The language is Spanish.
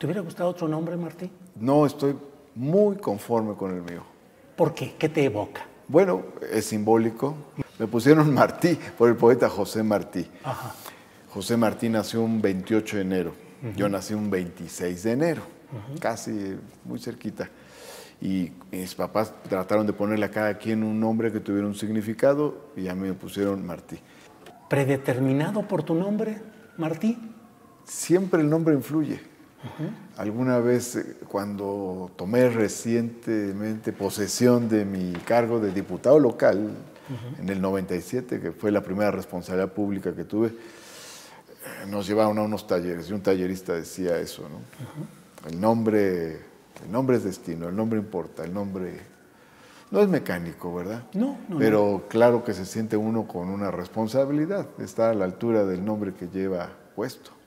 ¿Te hubiera gustado otro nombre, Martí? No, estoy muy conforme con el mío. ¿Por qué? ¿Qué te evoca? Bueno, es simbólico. Me pusieron Martí por el poeta José Martí. Ajá. José Martí nació un 28 de enero. Yo nací un 26 de enero, casi muy cerquita. Y mis papás trataron de ponerle a cada quien un nombre que tuviera un significado y a mí me pusieron Martí. ¿Predeterminado por tu nombre, Martí? Siempre el nombre influye. Alguna vez, cuando tomé recientemente posesión de mi cargo de diputado local, en el 97, que fue la primera responsabilidad pública que tuve, nos llevaron a unos talleres y un tallerista decía eso, ¿no? El nombre es destino, el nombre importa, el nombre no es mecánico, ¿verdad? No, no. Pero claro que se siente uno con una responsabilidad, está a la altura del nombre que lleva puesto.